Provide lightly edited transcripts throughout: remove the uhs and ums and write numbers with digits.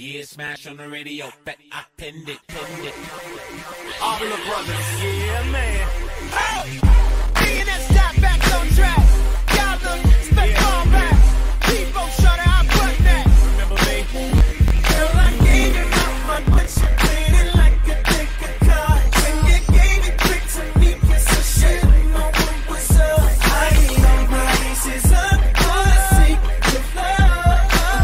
Yeah, smash on the radio, bet I pinned it, pinned it. All the brothers, yeah, man. Hey! DNS got back on track. Y'all done spent all back. People shut out, but that. Remember me? Girl, I gave you my money, she played it like a ticket card. And you gave it quick to me, cause I shouldn't know what was up. I ain't on my aces up, but I see the flow.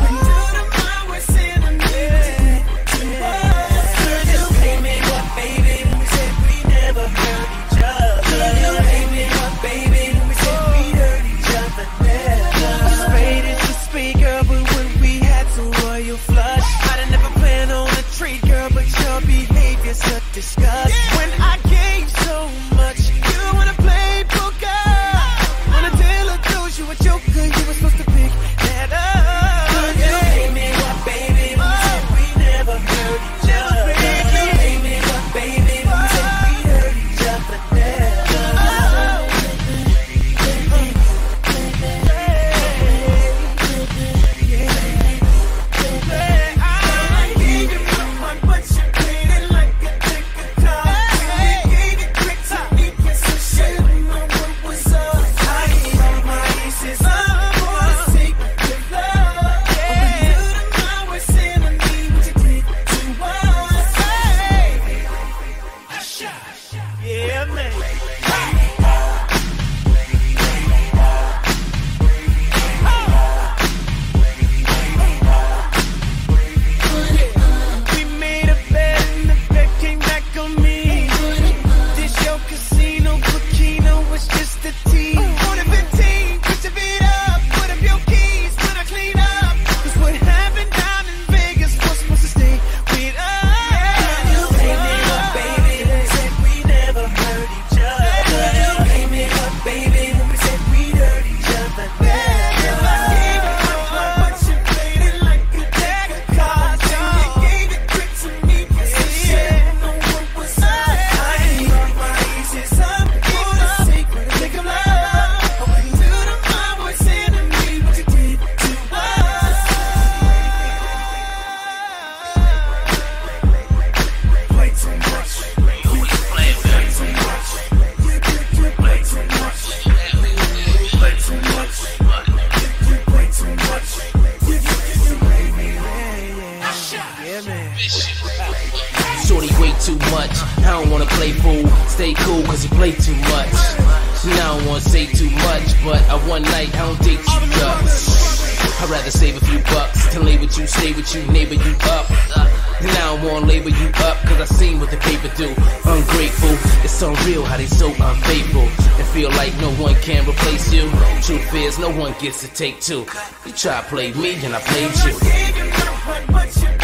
Into the mind, we're sending music to us. Girl, you made me up, baby, we said we never heard each other. Girl, you made me up, baby, we said we heard each other never. Girl, we sprayed it to speak, girl, but when we had to royal flush, I'd have never planned on a treat, girl, but your behavior's such disgust. When I gave so much, you wanna play poker. On a deal or two, you a joker, you were supposed to pick that up. Girl, you made me up, baby, we said we never heard each other. Girl, you made me up, baby, we said we heard each other never. Truth is, no one gets to take two. You try to play me and I played you.